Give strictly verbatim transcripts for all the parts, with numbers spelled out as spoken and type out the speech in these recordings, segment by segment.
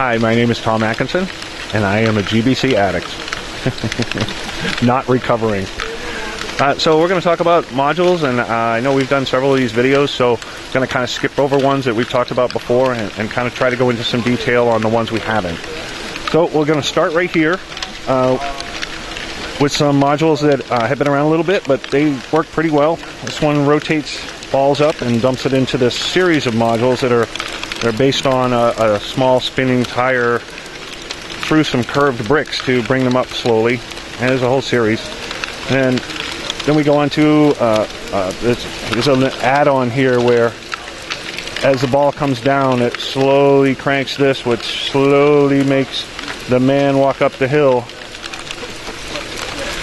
Hi, my name is Tom Atkinson, and I am a G B C addict. Not recovering. Uh, so we're going to talk about modules, and uh, I know we've done several of these videos, so I'm going to kind of skip over ones that we've talked about before and, and kind of try to go into some detail on the ones we haven't. So we're going to start right here uh, with some modules that uh, have been around a little bit, but they work pretty well. This one rotates, balls up, and dumps it into this series of modules that are they're based on a, a small spinning tire through some curved bricks to bring them up slowly. And there's a whole series. And then we go on to, uh, uh, there's an add-on here where as the ball comes down, it slowly cranks this, which slowly makes the man walk up the hill.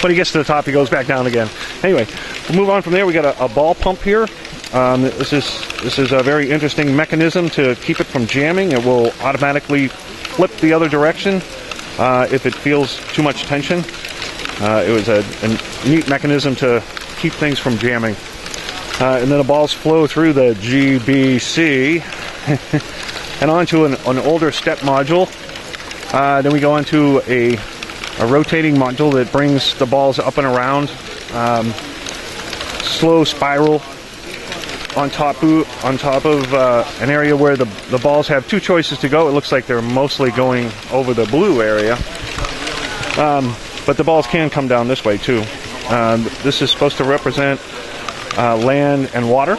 When he gets to the top, he goes back down again. Anyway, we'll move on from there. We got a, a ball pump here. Um, this is this is a very interesting mechanism to keep it from jamming. It will automatically flip the other direction uh, if it feels too much tension. Uh, it was a, a neat mechanism to keep things from jamming. Uh, and then the balls flow through the G B C and onto an, an older step module. Uh, then we go onto a, a rotating module that brings the balls up and around. Um, slow spiral. On top of, on top of uh, an area where the, the balls have two choices to go. It looks like they're mostly going over the blue area. Um, but the balls can come down this way too. Um, this is supposed to represent uh, land and water.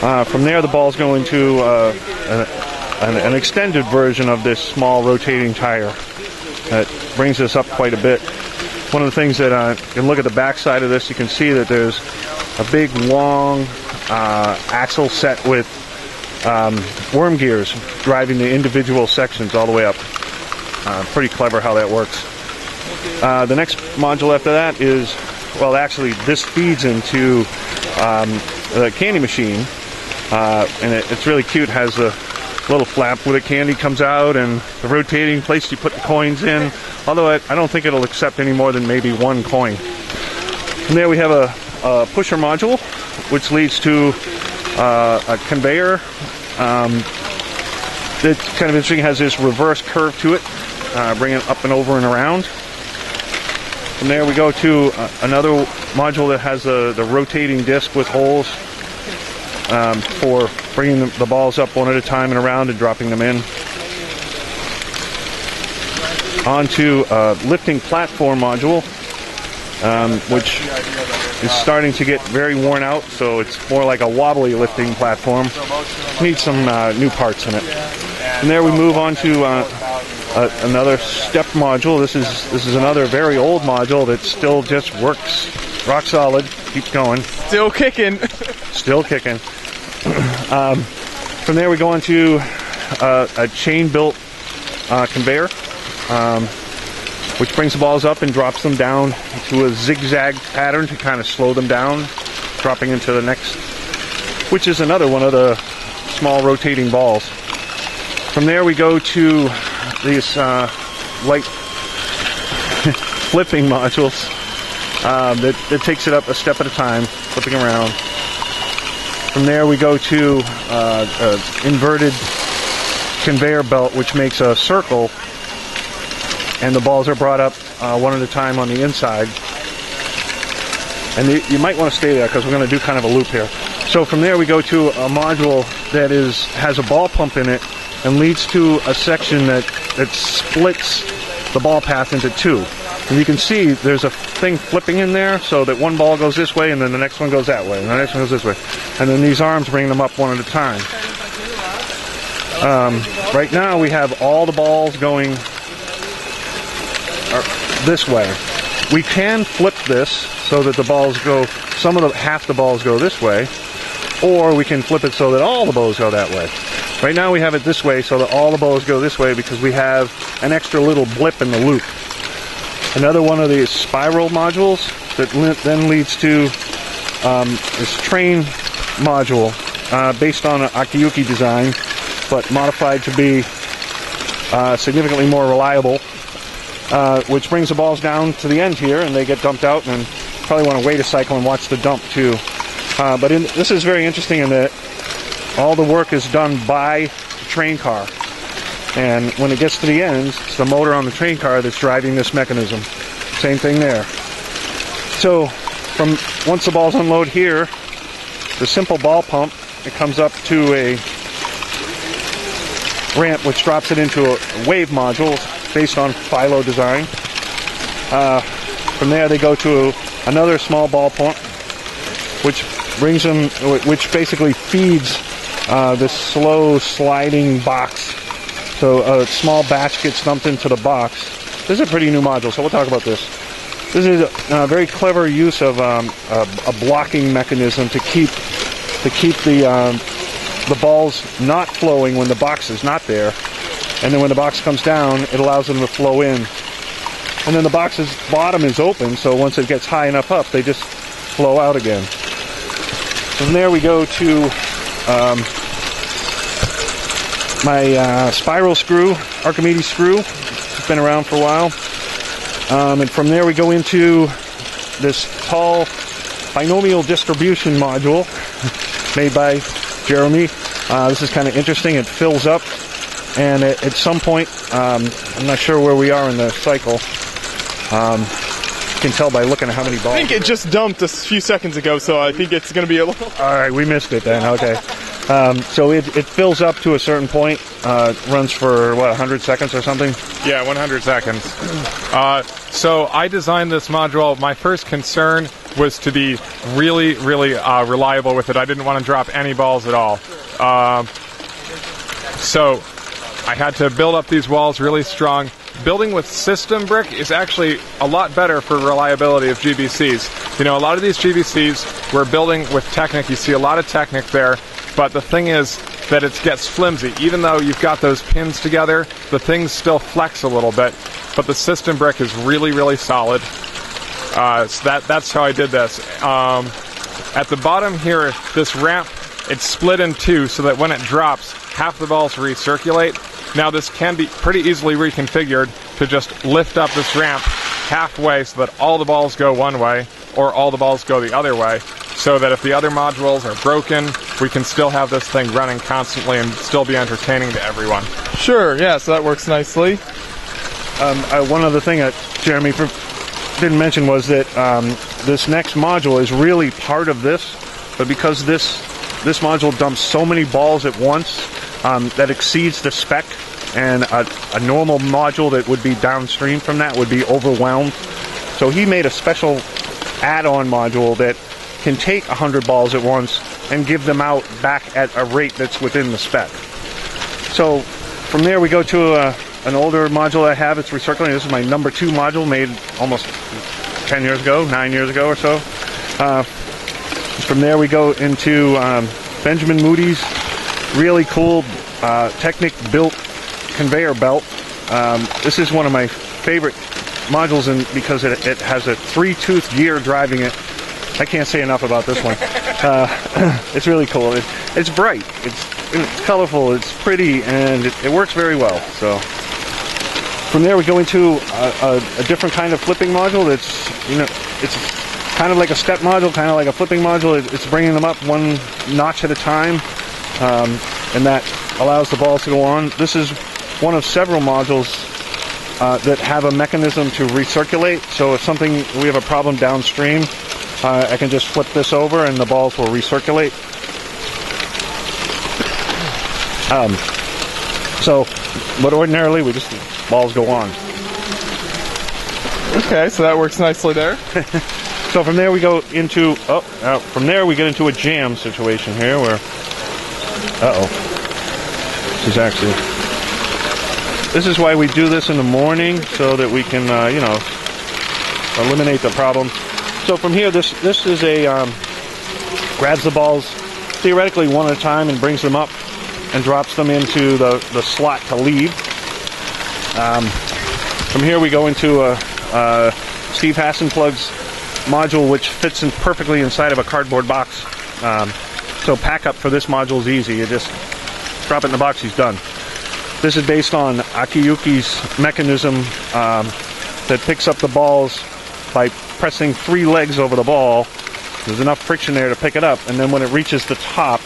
Uh, from there the ball's go into uh, an, an extended version of this small rotating tire. That brings this up quite a bit. One of the things that uh, you can look at the back side of this, you can see that there's a big long uh, axle set with um, worm gears driving the individual sections all the way up. Uh, pretty clever how that works. Uh, the next module after that is, well actually this feeds into um, the candy machine uh, and it, it's really cute. It has the little flap where the candy comes out and the rotating place you put the coins in, although I, I don't think it'll accept any more than maybe one coin. And there we have a Uh, pusher module, which leads to uh, a conveyor. Um, it's kind of interesting. It has this reverse curve to it, uh, bring it up and over and around. From there we go to uh, another module that has the, the rotating disc with holes um, for bringing the, the balls up one at a time and around and dropping them in. Onto a lifting platform module, um, which it's starting to get very worn out, so it's more like a wobbly lifting platform. Needs some uh, new parts in it. And there we move on to uh, a, another step module. This is this is another very old module that still just works rock solid. Keeps going. Still kicking. Still kicking. Um, from there we go on to uh, a chain-built uh, conveyor, um, which brings the balls up and drops them down to a zigzag pattern to kind of slow them down, dropping into the next, which is another one of the small rotating balls. From there we go to these uh, light flipping modules uh, that, that takes it up a step at a time, flipping around. From there we go to uh, an inverted conveyor belt, which makes a circle, and the balls are brought up uh, one at a time on the inside. And the, you might want to stay there because we're going to do kind of a loop here. So from there we go to a module that is has a ball pump in it and leads to a section that, that splits the ball path into two. And you can see there's a thing flipping in there so that one ball goes this way and then the next one goes that way and the next one goes this way. And then these arms bring them up one at a time. Um, right now we have all the balls going this way. We can flip this so that the balls go, some of the, half the balls go this way, or we can flip it so that all the balls go that way. Right now we have it this way so that all the balls go this way because we have an extra little blip in the loop. Another one of these spiral modules that then leads to um, this train module uh, based on an Akiyuki design, but modified to be uh, significantly more reliable. Uh, which brings the balls down to the end here, and they get dumped out, and probably want to wait a cycle and watch the dump too. Uh, but in, this is very interesting in that all the work is done by the train car. And when it gets to the ends, it's the motor on the train car that's driving this mechanism. Same thing there. So from once the balls unload here, the simple ball pump, it comes up to a ramp which drops it into a wave module based on Philo design. Uh, from there they go to another small ball pump which brings them, which basically feeds uh, this slow sliding box. So a small batch gets dumped into the box. This is a pretty new module, so we'll talk about this. This is a, a very clever use of um, a, a blocking mechanism to keep to keep the um, the balls not flowing when the box is not there, and then when the box comes down, it allows them to flow in. And then the box's bottom is open, so once it gets high enough up, they just flow out again. From there we go to um, my uh, spiral screw, Archimedes screw. It's been around for a while. Um, and from there we go into this tall binomial distribution module made by Jeremy. Uh, this is kind of interesting. It fills up, and it, at some point, um, I'm not sure where we are in the cycle. Um, you can tell by looking at how many balls. I think it just dumped a few seconds ago, so I think it's going to be a little... All right, we missed it then, okay. Um, so it, it fills up to a certain point, uh, runs for, what, one hundred seconds or something? Yeah, one hundred seconds. Uh, so I designed this module. My first concern was to be really, really uh, reliable with it. I didn't want to drop any balls at all. Uh, so... I had to build up these walls really strong. Building with system brick is actually a lot better for reliability of G B Cs. You know, a lot of these G B Cs we're building with Technic. You see a lot of Technic there, but the thing is that it gets flimsy. Even though you've got those pins together, the things still flex a little bit, but the system brick is really, really solid. Uh, so that, that's how I did this. Um, at the bottom here, this ramp, it's split in two so that when it drops, half the balls recirculate. Now this can be pretty easily reconfigured to just lift up this ramp halfway so that all the balls go one way or all the balls go the other way, so that if the other modules are broken, we can still have this thing running constantly and still be entertaining to everyone. Sure, yeah, so that works nicely. Um, uh, one other thing that Jeremy didn't mention was that um, this next module is really part of this, but because this This module dumps so many balls at once um, that exceeds the spec, and a, a normal module that would be downstream from that would be overwhelmed. So he made a special add-on module that can take one hundred balls at once and give them out back at a rate that's within the spec. So from there we go to a, an older module I have. It's recirculating. This is my number two module, made almost ten years ago, nine years ago or so. Uh, From there we go into um, Benjamin Moody's really cool uh, Technic-built conveyor belt. Um, this is one of my favorite modules in, because it, it has a three-tooth gear driving it. I can't say enough about this one. Uh, it's really cool. It, it's bright. It's, it's colorful. It's pretty, and it, it works very well. So from there we go into a, a, a different kind of flipping module. That's you know it's. Kind of like a step module, kind of like a flipping module. It's bringing them up one notch at a time, um, and that allows the balls to go on. This is one of several modules uh, that have a mechanism to recirculate. So if something, we have a problem downstream, uh, I can just flip this over and the balls will recirculate. Um, so, but ordinarily we just, balls go on. Okay, so that works nicely there. So from there we go into oh uh, from there we get into a jam situation here where uh-oh this is actually this is why we do this in the morning, so that we can uh, you know eliminate the problem. So from here this this is a um, grabs the balls theoretically one at a time and brings them up and drops them into the the slot to leave. Um, from here we go into a, a Steve Hassenplug's module, which fits in perfectly inside of a cardboard box. Um, so pack up for this module is easy. You just drop it in the box, he's done. This is based on Akiyuki's mechanism um, that picks up the balls by pressing three legs over the ball. There's enough friction there to pick it up, and then when it reaches the top,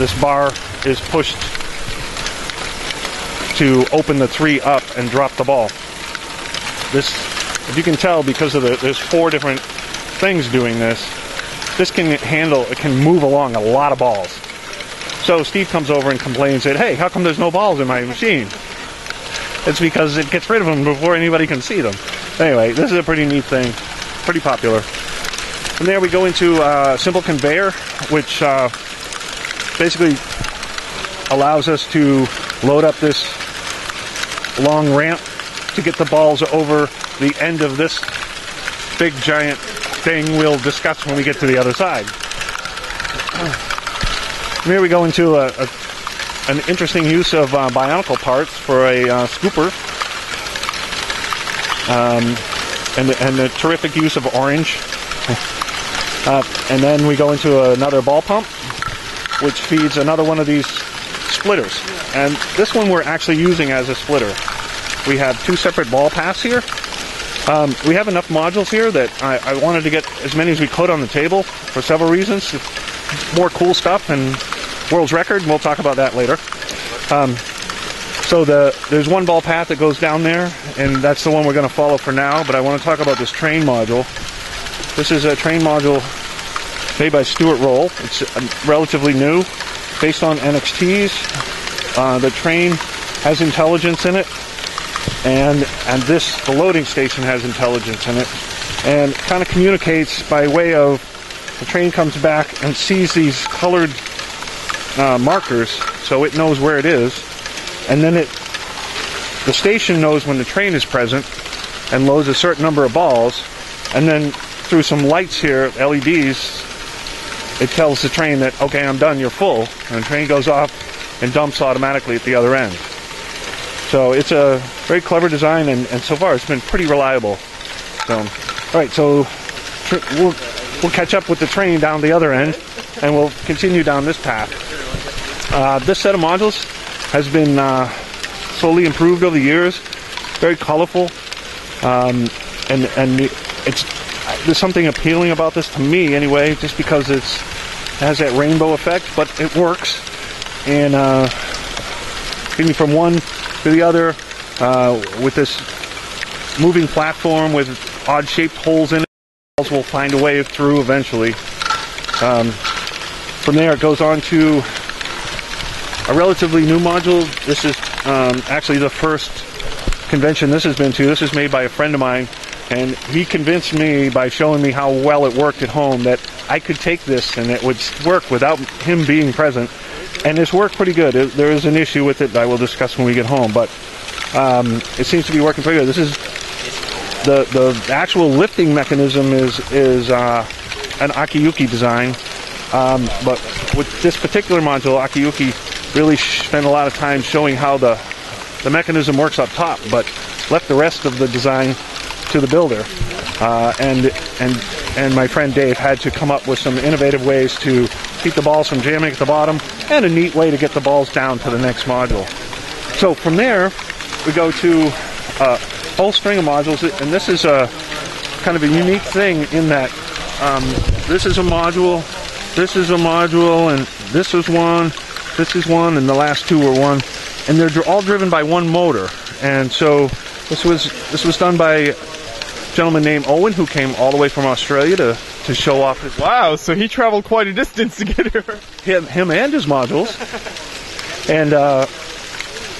this bar is pushed to open the three up and drop the ball. This, if you can tell, because of the, there's four different things doing this, this can handle, it can move along a lot of balls. So Steve comes over and complains that, hey, how come there's no balls in my machine? It's because it gets rid of them before anybody can see them. Anyway, this is a pretty neat thing, pretty popular. From there we go into uh, simple conveyor, which uh, basically allows us to load up this long ramp to get the balls over the end of this big giant thing we'll discuss when we get to the other side. From here we go into a, a, an interesting use of uh, bionicle parts for a uh, scooper. Um, and, and a terrific use of orange. uh, and then we go into another ball pump, which feeds another one of these splitters. And this one we're actually using as a splitter. We have two separate ball paths here. Um, we have enough modules here that I, I wanted to get as many as we could on the table for several reasons. More cool stuff and world's record, and we'll talk about that later. Um, so the, there's one ball path that goes down there, and that's the one we're going to follow for now, but I want to talk about this train module. This is a train module made by Stuart Roll. It's relatively new, based on N X Ts. Uh, the train has intelligence in it, and and this the loading station has intelligence in it, and kind of communicates by way of the train comes back and sees these colored uh, markers, so it knows where it is, and then it the station knows when the train is present and loads a certain number of balls, and then through some lights here, L E Ds, it tells the train that, okay, I'm done, you're full, and the train goes off and dumps automatically at the other end. So it's a very clever design, and, and so far it's been pretty reliable. So, all right, so tr we'll, we'll catch up with the train down the other end, and we'll continue down this path. Uh, this set of modules has been uh, slowly improved over the years, very colorful, um, and, and it's there's something appealing about this to me anyway, just because it's, it has that rainbow effect, but it works. And uh, getting from one to the other uh, with this moving platform with odd-shaped holes in it, the balls will find a way through eventually. Um, from there it goes on to a relatively new module. This is um, actually the first convention this has been to. This is made by a friend of mine. And he convinced me by showing me how well it worked at home that I could take this and it would work without him being present. And it's worked pretty good. It, there is an issue with it that I will discuss when we get home, but um, it seems to be working pretty good. This is the the actual lifting mechanism is is uh, an Akiyuki design, um, but with this particular module, Akiyuki really spent a lot of time showing how the the mechanism works up top, but left the rest of the design to the builder, uh, and and and my friend Dave had to come up with some innovative ways to keep the balls from jamming at the bottom, and a neat way to get the balls down to the next module. So from there, we go to a whole string of modules, and this is a kind of a unique thing in that um, this is a module, this is a module, and this is one, this is one, and the last two are one, and they're all driven by one motor, and so this was this was done by gentleman named Owen, who came all the way from Australia to, to show off his... Wow, so he traveled quite a distance to get here. Him, him and his modules. And uh,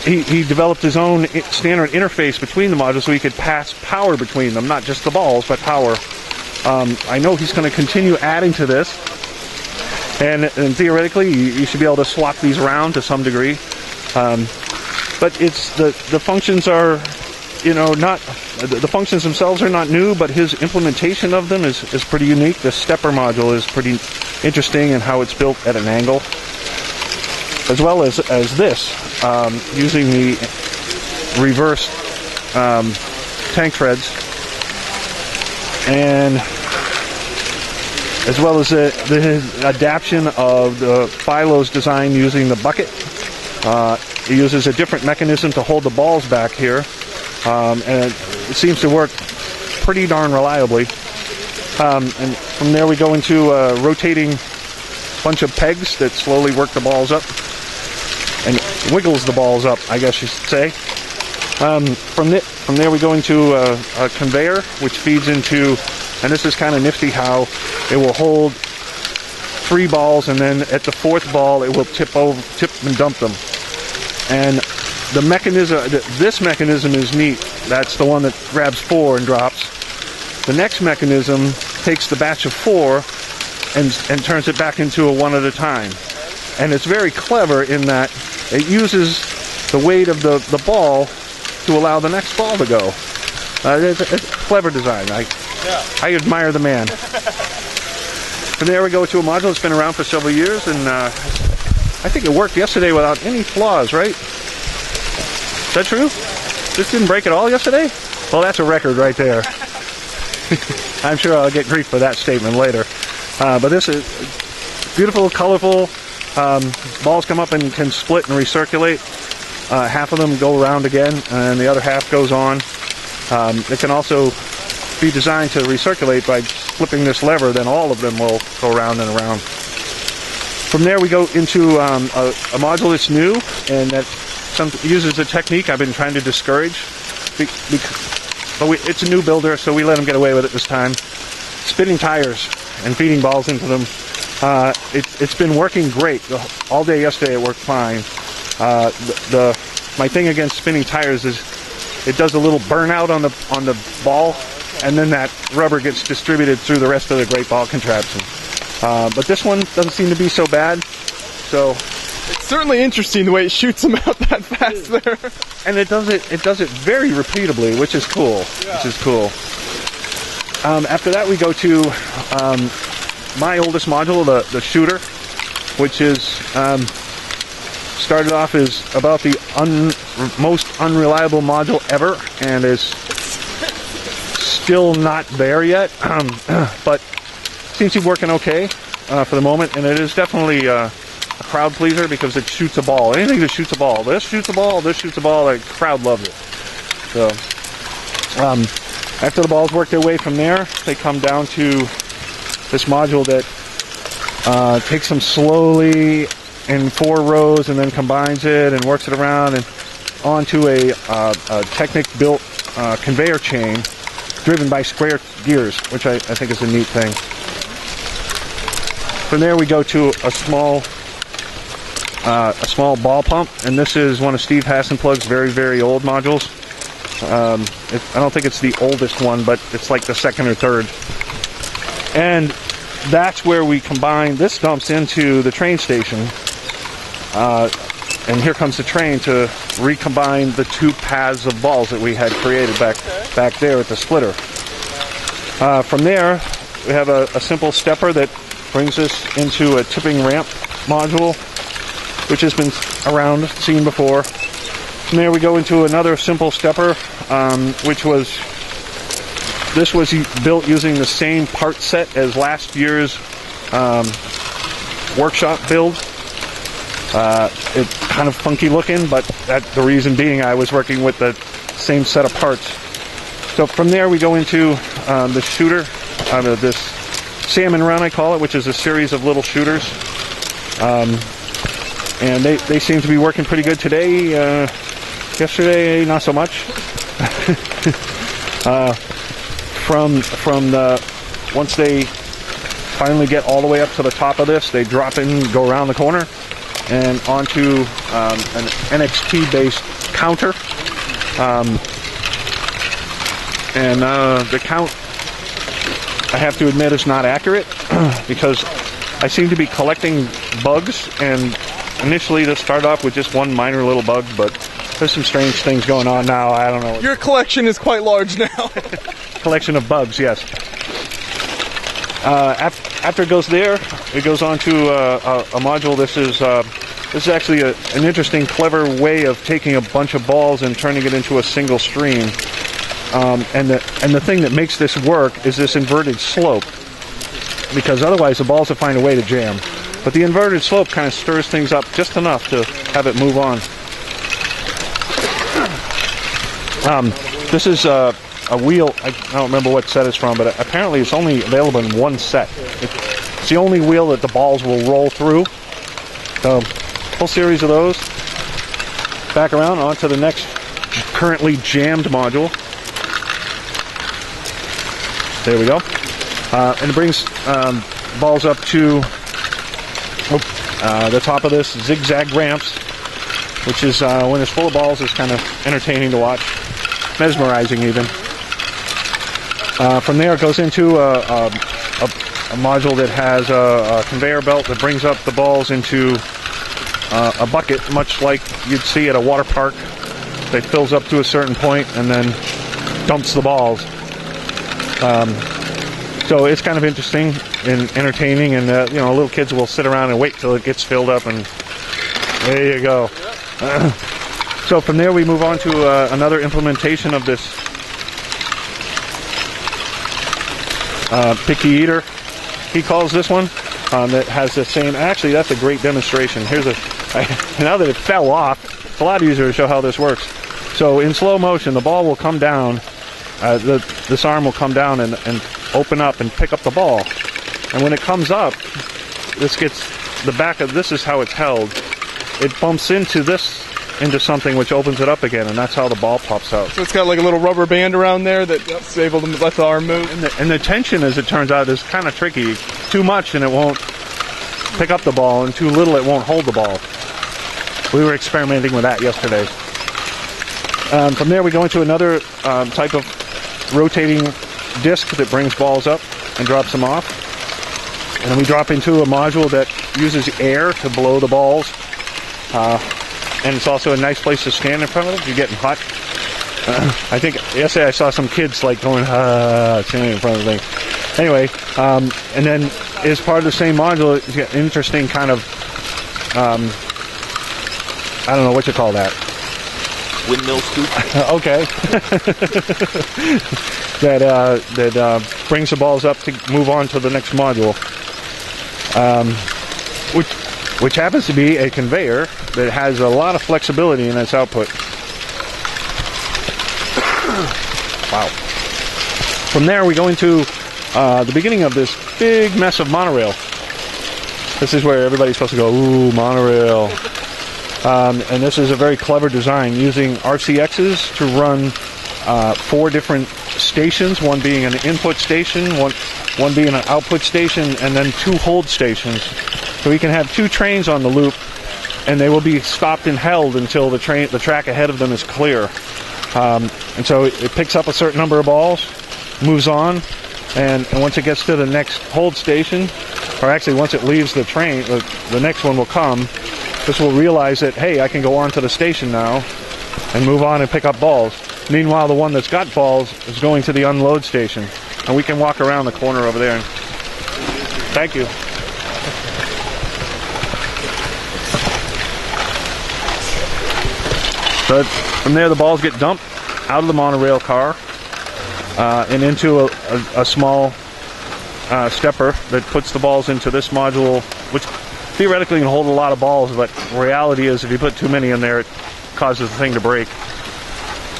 he, he developed his own standard interface between the modules so he could pass power between them, not just the balls, but power. Um, I know he's going to continue adding to this. And, and theoretically, you, you should be able to swap these around to some degree. Um, but it's the, the functions are... You know, not the functions themselves are not new, but his implementation of them is, is pretty unique. The stepper module is pretty interesting in how it's built at an angle, as well as as this um, using the reversed um, tank treads, and as well as the, the adaptation of the Philo's design using the bucket. Uh, it uses a different mechanism to hold the balls back here. Um, and it seems to work pretty darn reliably. Um, and from there we go into a rotating bunch of pegs that slowly work the balls up. And wiggles the balls up, I guess you should say. Um, from, the, from there we go into a, a conveyor, which feeds into, and this is kind of nifty how it will hold three balls, and then at the fourth ball it will tip over, tip and dump them. And the mechanism, this mechanism is neat. That's the one that grabs four and drops. The next mechanism takes the batch of four and, and turns it back into a one at a time. And it's very clever in that it uses the weight of the, the ball to allow the next ball to go. Uh, it's, it's clever design. I, yeah. I admire the man. From there we go to a module that's been around for several years, and uh, I think it worked yesterday without any flaws, right? Is that true? This didn't break at all yesterday? Well, that's a record right there. I'm sure I'll get grief for that statement later. Uh, but this is beautiful, colorful. Um, balls come up and can split and recirculate. Uh, half of them go around again, and the other half goes on. Um, it can also be designed to recirculate by flipping this lever, then all of them will go around and around. From there we go into um, a, a module that's new, and that some, uses a technique I've been trying to discourage. Be, be, but we, it's a new builder, so we let them get away with it this time. Spinning tires and feeding balls into them. Uh, it, it's been working great. All day yesterday it worked fine. Uh, the, the my thing against spinning tires is it does a little burnout on the on the ball, and then that rubber gets distributed through the rest of the great ball contraption. Uh, but this one doesn't seem to be so bad. So it's certainly interesting the way it shoots them out that fast there. And it does it it does it very repeatably, which is cool. Yeah. Which is cool. Um, after that, we go to um, my oldest module, the the shooter, which is. Um, Started off as about the un, most unreliable module ever, and is still not there yet, um, but seems to be working okay uh, for the moment, and it is definitely uh, a crowd pleaser because it shoots a ball. Anything that shoots a ball, this shoots a ball, this shoots a ball, the crowd loves it. So um, after the balls work their way from there, they come down to this module that uh, takes them slowly in four rows and then combines it and works it around and onto a, uh, a Technic-built uh, conveyor chain driven by square gears, which I, I think is a neat thing. From there we go to a small uh, a small ball pump, and this is one of Steve Hassenplug's very, very old modules. Um, it, I don't think it's the oldest one, but it's like the second or third. And that's where we combine, this dumps into the train station. Uh, and here comes the train to recombine the two paths of balls that we had created back back there at the splitter. Uh, from there, we have a, a simple stepper that brings us into a tipping ramp module, which has been around, seen before. From there, we go into another simple stepper, um, which was, this was built using the same part set as last year's um, workshop build. Uh, it's kind of funky looking, but that, the reason being I was working with the same set of parts. So from there we go into um, the shooter, out of this salmon run I call it, which is a series of little shooters. Um, and they, they seem to be working pretty good today. Uh, yesterday, not so much. uh, from from the, once they finally get all the way up to the top of this, they drop in, go around the corner, and onto um, an N X T-based counter. Um, and uh, the count, I have to admit, is not accurate because I seem to be collecting bugs, and initially this started off with just one minor little bug, but there's some strange things going on now, I don't know. Your collection is quite large now. Collection of bugs, yes. Uh, after, after it goes there, it goes on to uh, a, a module. This is uh, this is actually a, an interesting, clever way of taking a bunch of balls and turning it into a single stream. Um, and the and the thing that makes this work is this inverted slope, because otherwise the balls will find a way to jam. But the inverted slope kind of stirs things up just enough to have it move on. Um, this is. Uh, A wheel, I don't remember what set it's from, but apparently it's only available in one set. It's the only wheel that the balls will roll through. So, whole series of those. back around onto the next currently jammed module. There we go. Uh, and it brings um, balls up to uh, the top of this zigzag ramps, which is, uh, when it's full of balls, is kind of entertaining to watch. Mesmerizing, even. Uh, from there, it goes into a, a, a, a module that has a, a conveyor belt that brings up the balls into uh, a bucket, much like you'd see at a water park. It fills up to a certain point and then dumps the balls. Um, so it's kind of interesting and entertaining, and uh, you know, little kids will sit around and wait till it gets filled up, and there you go. Uh, so from there we move on to uh, another implementation of this uh, picky eater. He calls this one um, that has the same. Actually, that's a great demonstration. Here's a. I, now that it fell off, it's a lot easier to show how this works. So in slow motion, the ball will come down. Uh, the this arm will come down and, and open up and pick up the ball. And when it comes up, this gets the back of this is how it's held. It bumps into this, into something which opens it up again, and that's how the ball pops out. So it's got like a little rubber band around there that's able to let the arm move. And the, and the tension, as it turns out, is kind of tricky. Too much and it won't pick up the ball, and too little it won't hold the ball. We were experimenting with that yesterday. Um, from there we go into another um, type of rotating disc that brings balls up and drops them off. And then we drop into a module that uses air to blow the balls. Uh, and it's also a nice place to stand in front of. You're getting hot. Uh, I think yesterday I saw some kids like going, ah, standing in front of the thing. Anyway, um, and then as part of the same module, it's got an interesting kind of, um, I don't know what you call that. Windmill scoop. Okay. that uh, that uh, brings the balls up to move on to the next module, um, which which happens to be a conveyor that has a lot of flexibility in its output. Wow. From there, we go into uh, the beginning of this big mess of monorail. This is where everybody's supposed to go, ooh, monorail. Um, and this is a very clever design, using R C Xs to run uh, four different stations, one being an input station, one, one being an output station, and then two hold stations. So we can have two trains on the loop, and they will be stopped and held until the, train, the track ahead of them is clear. Um, and so it, it picks up a certain number of balls, moves on, and, and once it gets to the next hold station, or actually once it leaves the train, the, the next one will come. This will realize that, hey, I can go on to the station now and move on and pick up balls. Meanwhile, the one that's got balls is going to the unload station. And we can walk around the corner over there. And... Thank you. But from there, the balls get dumped out of the monorail car uh, and into a, a, a small uh, stepper that puts the balls into this module, which... theoretically, you can hold a lot of balls, but reality is if you put too many in there, it causes the thing to break.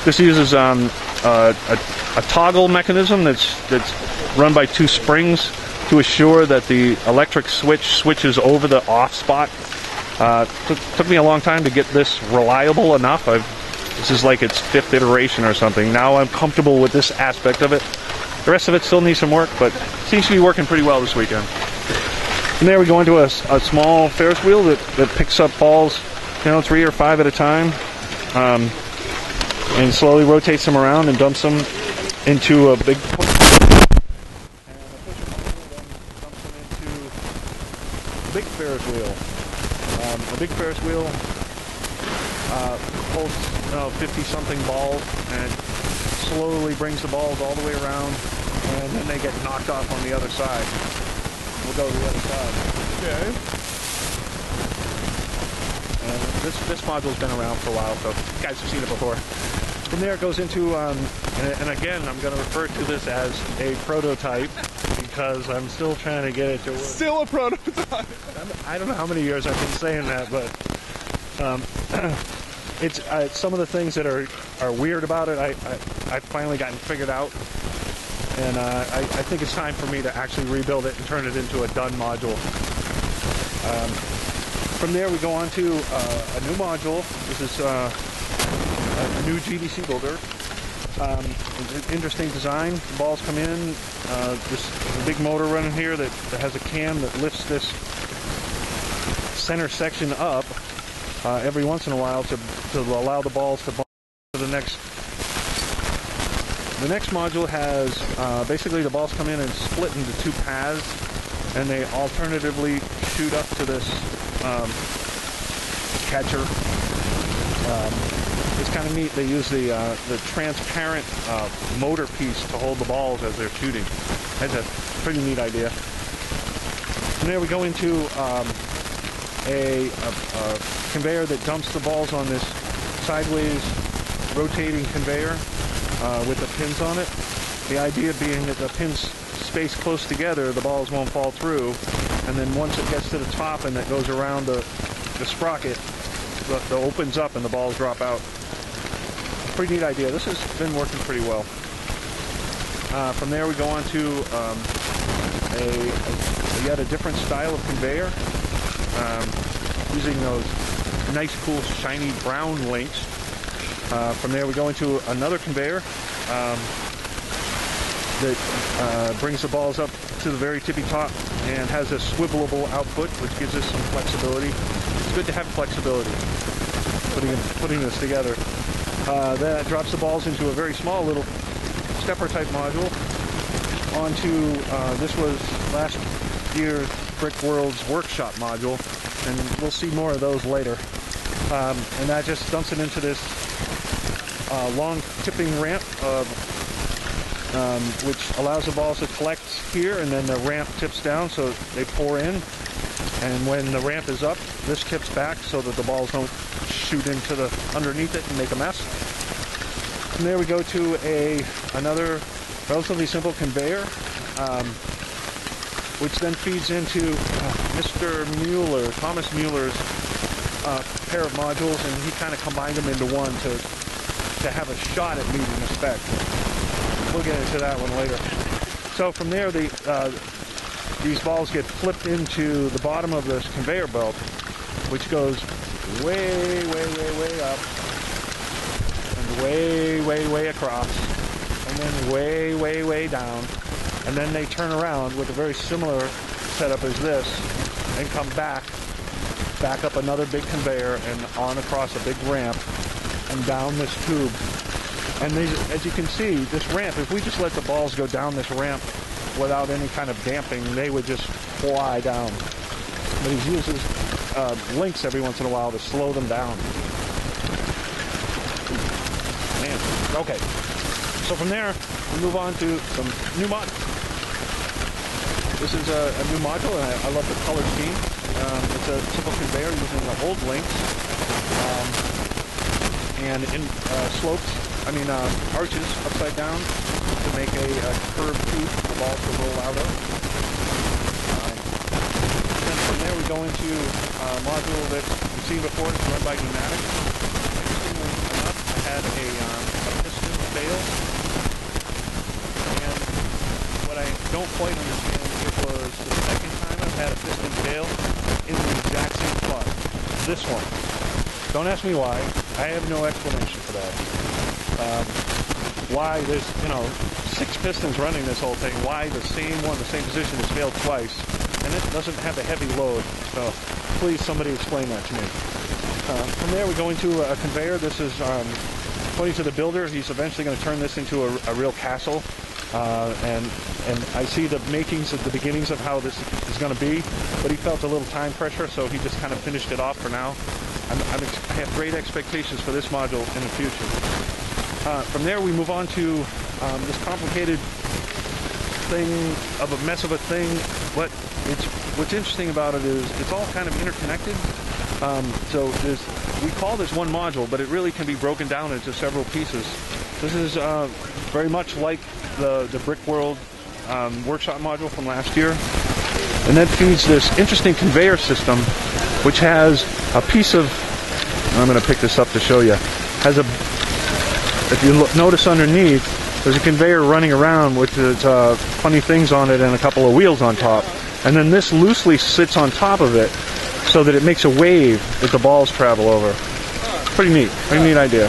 This uses um, a, a, a toggle mechanism that's, that's run by two springs to assure that the electric switch switches over the off spot. Uh, took, took me a long time to get this reliable enough. I've, this is like its fifth iteration or something. Now I'm comfortable with this aspect of it. The rest of it still needs some work, but seems to be working pretty well this weekend. And there we go into a, a small Ferris wheel that, that picks up balls, you know, three or five at a time, um, and slowly rotates them around and dumps them into a big push. And a push dumps them into a big Ferris wheel. Um, a big Ferris wheel uh, holds fifty-something balls and slowly brings the balls all the way around, and then they get knocked off on the other side. We'll go to the other side. Okay. And this this module's been around for a while, so you guys have seen it before. From there, it goes into, um, and, and again, I'm going to refer to this as a prototype because I'm still trying to get it to work. Still a prototype. I'm, I don't know how many years I've been saying that, but um, it's uh, some of the things that are are weird about it. I I, I finally gotten figured out. And uh, I, I think it's time for me to actually rebuild it and turn it into a done module. Um, from there, we go on to uh, a new module. This is uh, a new G B C builder. Um, it's an interesting design. The balls come in. Uh, there's a big motor running here that, that has a cam that lifts this center section up uh, every once in a while to, to allow the balls to bounce to the next. The next module has uh, basically the balls come in and split into two paths, and they alternatively shoot up to this um, catcher. Um, It's kind of neat. They use the uh, the transparent uh, motor piece to hold the balls as they're shooting. That's a pretty neat idea. And there we go into um, a, a, a conveyor that dumps the balls on this sideways rotating conveyor uh, with the pins on it. The idea being that the pins space close together, the balls won't fall through. And then once it gets to the top and it goes around the, the sprocket, the, the opens up and the balls drop out. Pretty neat idea. This has been working pretty well. Uh, from there we go on to um, a, a yet a different style of conveyor, um, using those nice, cool, shiny brown links. Uh, from there we go into another conveyor um, that uh, brings the balls up to the very tippy top and has a swivelable output, which gives us some flexibility. It's good to have flexibility putting, putting this together. Uh, that drops the balls into a very small little stepper type module onto, uh, this was last year's Brick World's workshop module, and we'll see more of those later. Um, and that just dumps it into this uh, long tipping ramp, of, um, which allows the balls to collect here, and then the ramp tips down so they pour in. And when the ramp is up, this tips back so that the balls don't shoot into the underneath it and make a mess. And there we go to a another relatively simple conveyor, um, which then feeds into uh, Mister Mueller, Thomas Mueller's uh, pair of modules, and he kind of combined them into one to to have a shot at meeting the spec. We'll get into that one later. So from there, the uh, these balls get flipped into the bottom of this conveyor belt, which goes way, way, way, way up, and way, way, way across, and then way, way, way down, and then they turn around with a very similar setup as this, and come back, back up another big conveyor, and on across a big ramp, and down this tube. And they, as you can see, this ramp, if we just let the balls go down this ramp without any kind of damping, they would just fly down. But he uses uh, links every once in a while to slow them down. Man, okay. So from there, we move on to some new modules. This is a, a new module, and I, I love the color scheme. Um, it's a simple conveyor using the old links um, and in uh, slopes. I mean uh, arches upside down to make a, a curved tube for the balls to roll out of. Um, then from there we go into a module that you've seen before. It's run by pneumatics. Interestingly enough, I had a, um, a piston fail, and what I don't quite understand, it was the second time I've had a piston fail in the exact same spot. This one. Don't ask me why. I have no explanation for that. Um, why there's, you know, six pistons running this whole thing, why the same one, the same position has failed twice, and it doesn't have a heavy load, so please somebody explain that to me. Uh, from there we go into a conveyor. This is, um, according to the builder, he's eventually going to turn this into a, a real castle, uh, and, and I see the makings of the beginnings of how this is going to be, but he felt a little time pressure, so he just kind of finished it off for now. I'm, I'm ex I have great expectations for this module in the future. Uh, from there, we move on to um, this complicated thing of a mess of a thing. But it's, what's interesting about it is it's all kind of interconnected. Um, so there's, we call this one module, but it really can be broken down into several pieces. This is uh, very much like the, the Brick World um, workshop module from last year. And that feeds this interesting conveyor system, which has a piece of... I'm going to pick this up to show you. Has a... If you look, notice underneath, there's a conveyor running around with its, uh, funny things on it and a couple of wheels on top. And then this loosely sits on top of it so that it makes a wave that the balls travel over. pretty neat. Pretty neat idea.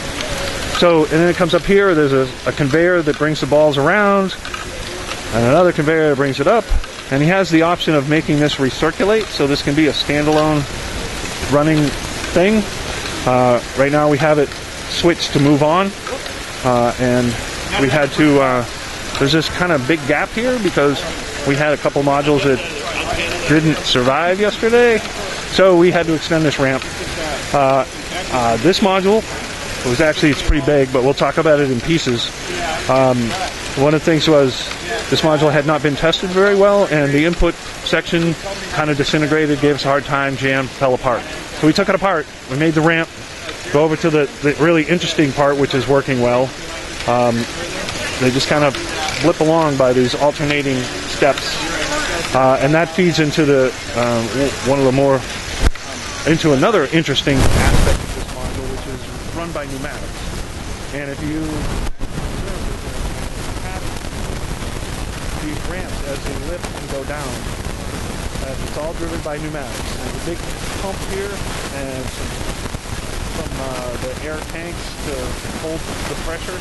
So, and then it comes up here. There's a, a conveyor that brings the balls around, and another conveyor that brings it up. And he has the option of making this recirculate, so this can be a standalone running thing. Uh, right now we have it switched to move on, uh, and we had to, uh, there's this kind of big gap here because we had a couple modules that didn't survive yesterday, so we had to extend this ramp. Uh, uh, this module was actually, it's pretty big, but we'll talk about it in pieces. Um, one of the things was this module had not been tested very well, and the input section kind of disintegrated, gave us a hard time, jammed, fell apart. So we took it apart, we made the ramp, go over to the, the really interesting part, which is working well. Um, they just kind of blip along by these alternating steps. Uh, and that feeds into the um, one of the more, into another interesting aspect of this module, which is run by pneumatics. And if you have these ramps as they lift and go down, it's all driven by pneumatics. There's a big pump here and some, some uh, the air tanks to hold the pressure.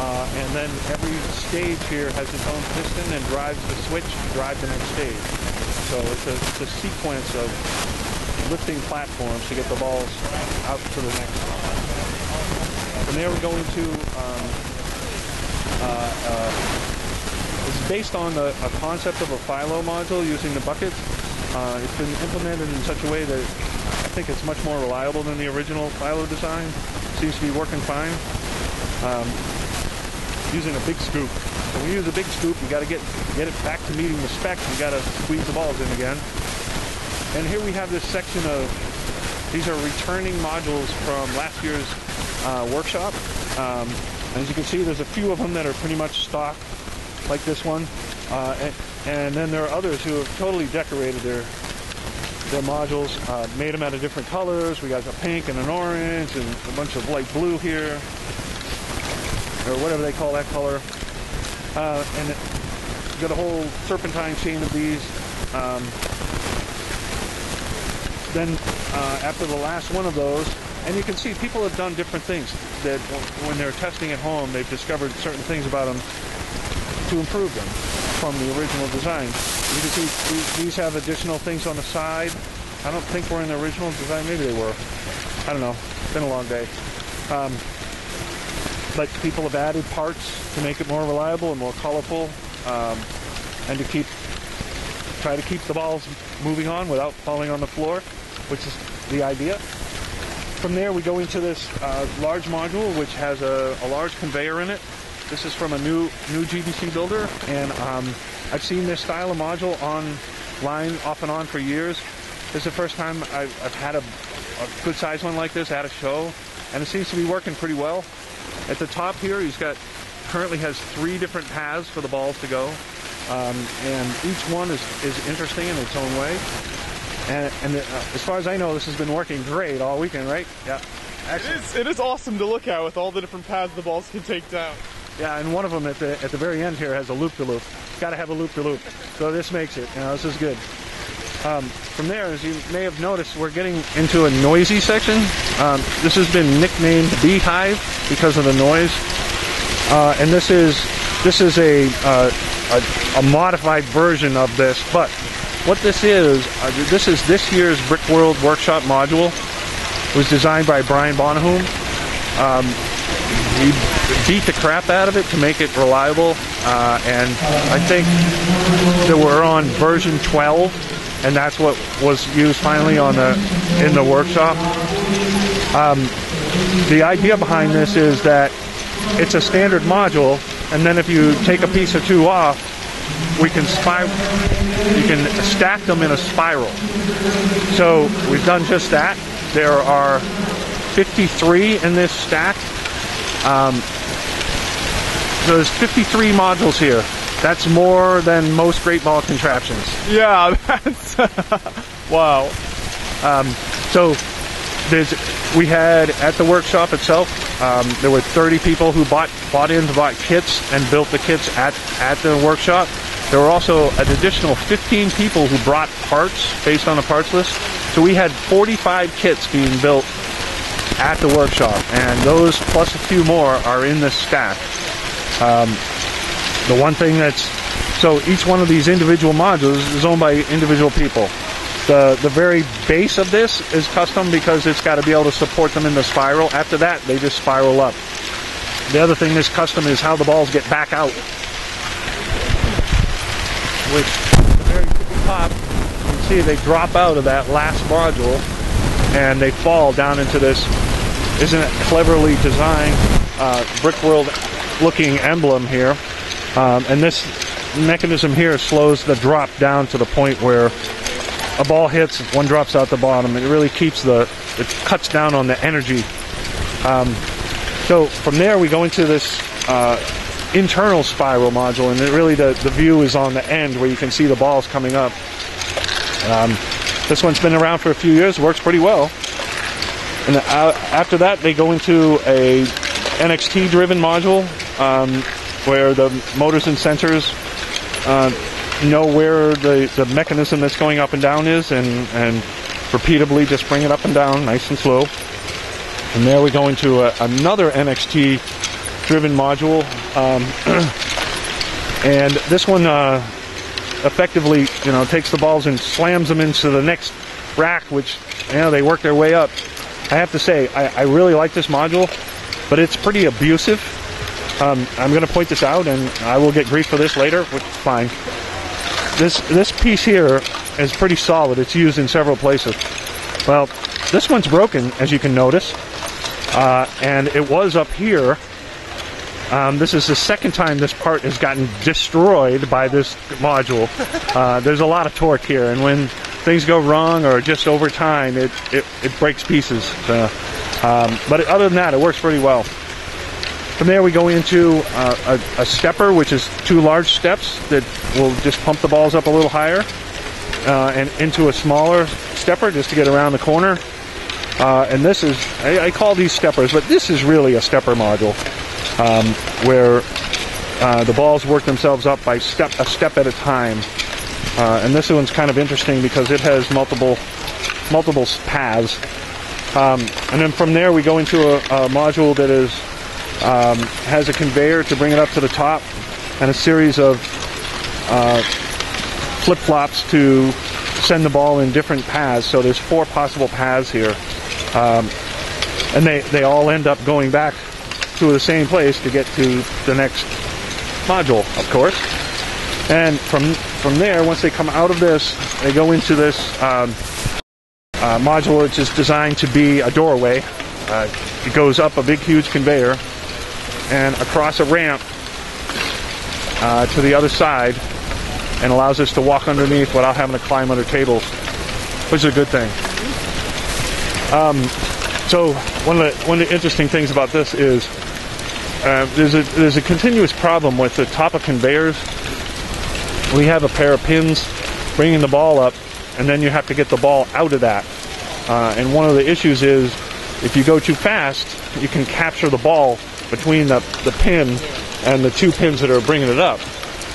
Uh, and then every stage here has its own piston and drives the switch to drive the next stage. So it's a, it's a sequence of lifting platforms to get the balls out to the next one. From there we go into um, uh, uh, it's based on the, a concept of a Philo module using the buckets. Uh, it's been implemented in such a way that I think it's much more reliable than the original Philo design. Seems to be working fine. Um, using a big scoop. So when you use a big scoop, you got to get get it back to meeting the specs. You got to squeeze the balls in again. And here we have this section of, these are returning modules from last year's uh, workshop. Um, and as you can see, there's a few of them that are pretty much stock, like this one, uh, and, and then there are others who have totally decorated their their modules, uh, made them out of different colors. We got a pink and an orange and a bunch of light blue here, or whatever they call that color. Uh, and it, got a whole serpentine chain of these. Um, then uh, after the last one of those, and you can see people have done different things that when they're testing at home, they've discovered certain things about them to improve them from the original design. You can see these have additional things on the side. I don't think we're in the original design. Maybe they were. I don't know. It's been a long day. Um, but people have added parts to make it more reliable and more colorful, um, and to keep try to keep the balls moving on without falling on the floor, which is the idea. From there, we go into this uh, large module, which has a, a large conveyor in it. This is from a new new G B C builder, and um, I've seen this style of module online off and on for years. This is the first time I've, I've had a, a good size one like this at a show, and it seems to be working pretty well. At the top here, he's got currently has three different paths for the balls to go, um, and each one is, is interesting in its own way. And, and uh, as far as I know, this has been working great all weekend, right? Yeah. Excellent. It is, it is awesome to look at with all the different paths the balls can take down. Yeah, and one of them at the at the very end here has a loop-de-loop. Got to have a loop-de-loop. So this makes it. You know, this is good. Um, from there, as you may have noticed, we're getting into a noisy section. Um, this has been nicknamed Beehive because of the noise. Uh, and this is this is a, uh, a a modified version of this. But what this is, uh, this is this year's Brick World Workshop module. It was designed by Brian Bonahoum. Um, We beat the crap out of it to make it reliable, uh, and I think that we're on version twelve, and that's what was used finally on the in the workshop. Um, the idea behind this is that it's a standard module, and then if you take a piece or two off, we can spiral. You can stack them in a spiral. So we've done just that. There are fifty-three in this stack. Um, so there's fifty-three modules here. That's more than most great ball contraptions. Yeah, that's wow. Um, so there's, we had at the workshop itself, um, there were thirty people who bought bought in, bought kits, and built the kits at at the workshop. There were also an additional fifteen people who brought parts based on the parts list. So we had forty-five kits being built at the workshop, and those plus a few more are in this stack. Um, the one thing that's, so each one of these individual modules is owned by individual people. The, the very base of this is custom because it's got to be able to support them in the spiral. After that, they just spiral up. The other thing that's custom is how the balls get back out, which at the very top, you can see they drop out of that last module and they fall down into this, isn't it cleverly designed, uh, brick world looking emblem here. Um, and this mechanism here slows the drop down to the point where a ball hits, one drops out the bottom. It really keeps the, it cuts down on the energy. Um, so from there we go into this uh, internal spiral module, and it really the, the view is on the end where you can see the balls coming up. Um, this one's been around for a few years, works pretty well. And the, uh, after that they go into a N X T driven module um, where the motors and sensors uh, know where the, the mechanism that's going up and down is, and, and repeatably just bring it up and down nice and slow. And there we go into a, another N X T driven module. Um, and this one uh, effectively, you know, takes the balls and slams them into the next rack, which, you know, they work their way up. I have to say, I, I really like this module, but it's pretty abusive. Um, I'm going to point this out, and I will get grief for this later, which is fine. This, this piece here is pretty solid. It's used in several places. Well, this one's broken, as you can notice, uh, and it was up here. Um, this is the second time this part has gotten destroyed by this module. Uh, there's a lot of torque here, and when things go wrong or just over time, it, it, it breaks pieces. So, um, but other than that, it works pretty well. From there we go into uh, a, a stepper, which is two large steps that will just pump the balls up a little higher, uh, and into a smaller stepper just to get around the corner. Uh, and this is, I, I call these steppers, but this is really a stepper module. Um, where uh, the balls work themselves up by step a step at a time, uh, and this one's kind of interesting because it has multiple multiple paths. Um, and then from there we go into a, a module that is um, has a conveyor to bring it up to the top, and a series of uh, flip-flops to send the ball in different paths. So there's four possible paths here, um, and they they all end up going back to the same place to get to the next module, of course. And from from there, once they come out of this, they go into this um, uh, module which is designed to be a doorway. Uh, it goes up a big huge conveyor and across a ramp uh, to the other side, and allows us to walk underneath without having to climb under tables, which is a good thing. Um, so one of the, one of the interesting things about this is Uh, there's a there's a continuous problem with the top of conveyors. We have a pair of pins bringing the ball up, and then you have to get the ball out of that. Uh, and one of the issues is if you go too fast, you can capture the ball between the, the pin and the two pins that are bringing it up.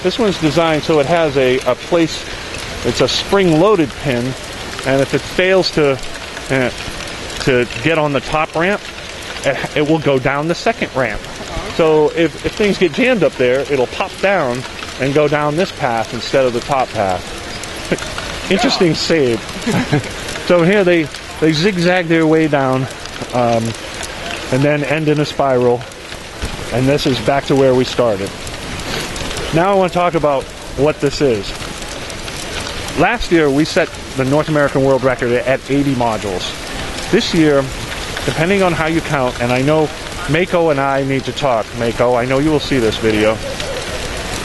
This one's designed so it has a, a place, it's a spring-loaded pin, and if it fails to, uh, to get on the top ramp, it, it will go down the second ramp. So if, if things get jammed up there, it'll pop down and go down this path instead of the top path. Interesting save. So here they, they zigzag their way down, um, and then end in a spiral. And this is back to where we started. Now I want to talk about what this is. Last year we set the North American world record at eighty modules. This year, depending on how you count, and I know Mako and I need to talk. Mako, I know you will see this video.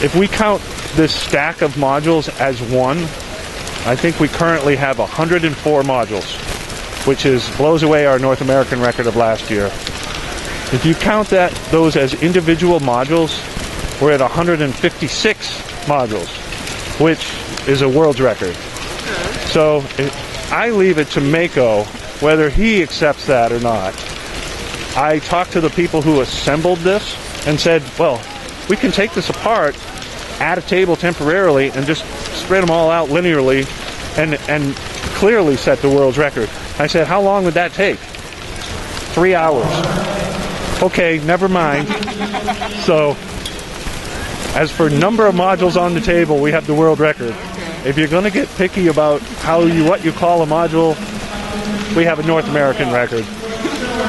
If we count this stack of modules as one, I think we currently have one hundred four modules, which is blows away our North American record of last year. If you count that those as individual modules, we're at one hundred fifty-six modules, which is a world record. So if I leave it to Mako whether he accepts that or not. I talked to the people who assembled this and said, well, we can take this apart, add a table temporarily, and just spread them all out linearly and, and clearly set the world's record. I said, how long would that take? three hours. Okay, never mind. So, as for number of modules on the table, we have the world record. If you're going to get picky about how you what you call a module, we have a North American record.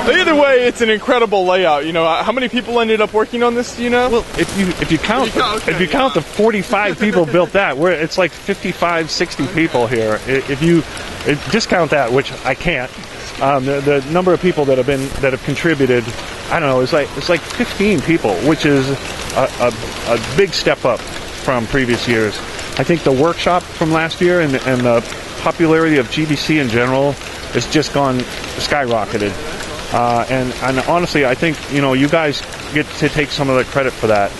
Either way, it's an incredible layout. You know, how many people ended up working on this? Do you know? Well, if you if you count if you, okay, if you yeah. count the forty-five people built that, we're it's like fifty-five, sixty people here. If you if, discount that, which I can't, um, the, the number of people that have been that have contributed, I don't know, it's like it's like fifteen people, which is a, a, a big step up from previous years. I think the workshop from last year and and the popularity of G B C in general has just gone skyrocketed. Uh, and, and honestly, I think, you know, you guys get to take some of the credit for that.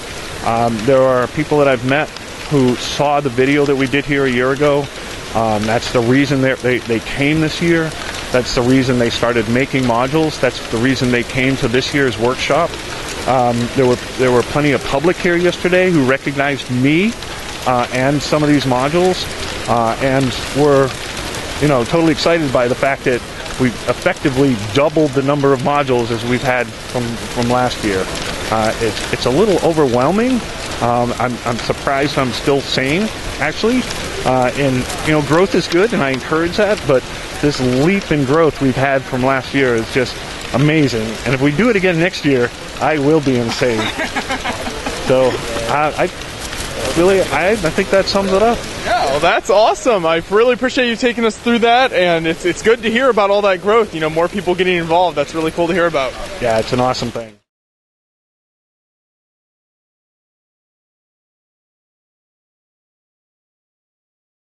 Um, there are people that I've met who saw the video that we did here a year ago. Um, that's the reason they, they came this year. That's the reason they started making modules. That's the reason they came to this year's workshop. Um, there were there were plenty of public here yesterday who recognized me uh, and some of these modules uh, and were, you know, totally excited by the fact that we've effectively doubled the number of modules as we've had from, from last year. Uh, it's, it's a little overwhelming. Um, I'm, I'm surprised I'm still sane, actually. Uh, and, you know, growth is good, and I encourage that, but this leap in growth we've had from last year is just amazing. And if we do it again next year, I will be insane. So, uh, I... Really, I, I think that sums it up. Yeah, well, that's awesome. I really appreciate you taking us through that, and it's it's good to hear about all that growth. You know, more people getting involved. That's really cool to hear about. Yeah, it's an awesome thing.